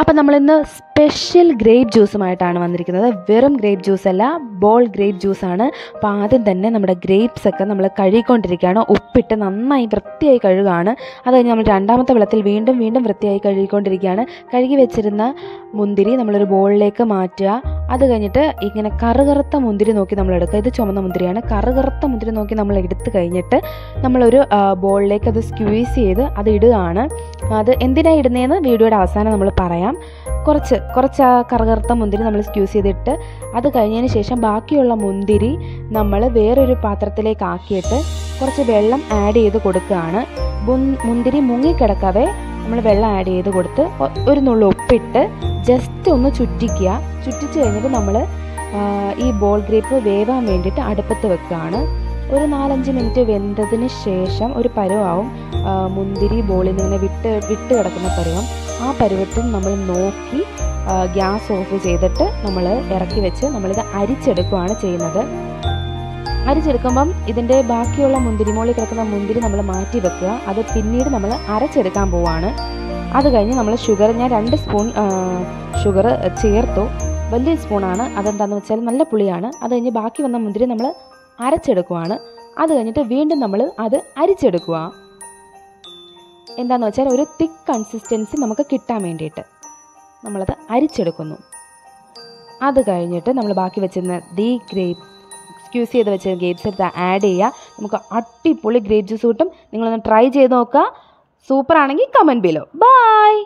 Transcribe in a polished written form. അപ്പോൾ നമ്മളിന്ന് special grape ജ്യൂസുമായിട്ടാണ് വന്നിരിക്കുന്നത്. വെറും ഗ്രേപ്പ് ജ്യൂസല്ല, ബോൾ ഗ്രേപ്പ് ജ്യൂസാണ്. അപ്പോൾ ആദ്യം തന്നെ നമ്മുടെ ഗ്രേപ്സൊക്കെ നമ്മൾ കഴുകിക്കൊണ്ടിരിക്കുകയാണ്. ഉപ്പിട്ട് നന്നായി വൃത്തിയായി കഴുകുകയാണ്. അത് കഴിഞ്ഞ് നമ്മൾ രണ്ടാമത്തെ വെള്ളത്തിൽ വീണ്ടും വീണ്ടും വൃത്തിയായി കഴുകിക്കൊണ്ടിരിക്കുകയാണ്. കഴുകി വെച്ചിരുന്ന മുന്തിരി നമ്മളൊരു ബോളിലേക്ക് മാറ്റുക. അത് കഴിഞ്ഞിട്ട് ഇങ്ങനെ കറുകറുത്ത മുന്തിരി നോക്കി നമ്മൾ എടുക്കുക. ഇത് ചുമന്ന മുന്തിരിയാണ്. കറുകറുത്ത മുന്തിരി നോക്കി നമ്മൾ എടുത്ത് കഴിഞ്ഞിട്ട് നമ്മളൊരു ബോളിലേക്ക് അത് സ്ക്വീസ് ചെയ്ത് അത് ഇടുകയാണ്. അത് എന്തിനാണ് ഇടുന്നതെന്ന് വീഡിയോയുടെ അവസാനം നമ്മൾ പറയാം. കുറച്ച് കറുകറുത്ത മുന്തിരി നമ്മൾ സ്ക്വീസ് ചെയ്തിട്ട് അത് കഴിഞ്ഞതിന് ശേഷം ബാക്കിയുള്ള മുന്തിരി നമ്മൾ വേറൊരു പാത്രത്തിലേക്ക് ആക്കിയിട്ട് കുറച്ച് വെള്ളം ആഡ് ചെയ്ത് കൊടുക്കുകയാണ്. മുന്തിരി മുങ്ങിക്കിടക്കാതെ നമ്മൾ വെള്ളം ആഡ് ചെയ്ത് കൊടുത്ത് ഒരു നുള്ളു ഉപ്പിട്ട് ജസ്റ്റ് ഒന്ന് ചുറ്റിക്കുക. ചുറ്റിച്ച് കഴിഞ്ഞിട്ട് നമ്മൾ ഈ ബോൾ ഗ്രേപ്പ് വേവാൻ വേണ്ടിയിട്ട് അടുപ്പത്ത് വെക്കുകയാണ്. ഒരു 4-5 മിനിറ്റ് വെന്തതിന് ശേഷം ഒരു പരുവാവും മുന്തിരി ബോളിൽ നിന്ന് വിട്ട് കിടക്കുന്ന പരുവം. ആ പരുവത്തിൽ നമ്മൾ നോക്കി ഗ്യാസ് ഓഫ് ചെയ്തിട്ട് നമ്മൾ ഇറക്കി വെച്ച് നമ്മളിത് അരിച്ചെടുക്കുകയാണ് ചെയ്യുന്നത്. അരിച്ചെടുക്കുമ്പം ഇതിൻ്റെ ബാക്കിയുള്ള മുന്തിരി മോളിൽ കിടക്കുന്ന മുന്തിരി നമ്മൾ മാറ്റി വെക്കുക. അത് പിന്നീട് നമ്മൾ അരച്ചെടുക്കാൻ പോവുകയാണ്. അത് കഴിഞ്ഞ് നമ്മൾ ഷുഗർ, ഞാൻ 2 സ്പൂൺ ഷുഗർ ചേർത്തു. വലിയ സ്പൂണാണ്. അതെന്താണെന്ന് വെച്ചാൽ നല്ല പുളിയാണ്. അത് കഴിഞ്ഞ് ബാക്കി വന്ന മുന്തിരി നമ്മൾ അരച്ചെടുക്കുകയാണ്. അത് കഴിഞ്ഞിട്ട് വീണ്ടും നമ്മൾ അത് അരിച്ചെടുക്കുക. എന്താണെന്ന് വെച്ചാൽ ഒരു തിക്ക് കൺസിസ്റ്റൻസി നമുക്ക് കിട്ടാൻ വേണ്ടിയിട്ട് നമ്മളത് അരിച്ചെടുക്കുന്നു. അത് കഴിഞ്ഞിട്ട് നമ്മൾ ബാക്കി വെച്ചിരുന്ന സ്ക്യൂസ് ചെയ്ത് വെച്ച ഗ്രേപ്സ് എടുത്ത് ആഡ് ചെയ്യുക. നമുക്ക് അടിപൊളി ഗ്രേപ്പ് ജ്യൂസ് കിട്ടും. നിങ്ങളൊന്ന് ട്രൈ ചെയ്ത് നോക്കുക. സൂപ്പറാണെങ്കിൽ കമൻറ്റ് ബിലോ. ബൈ.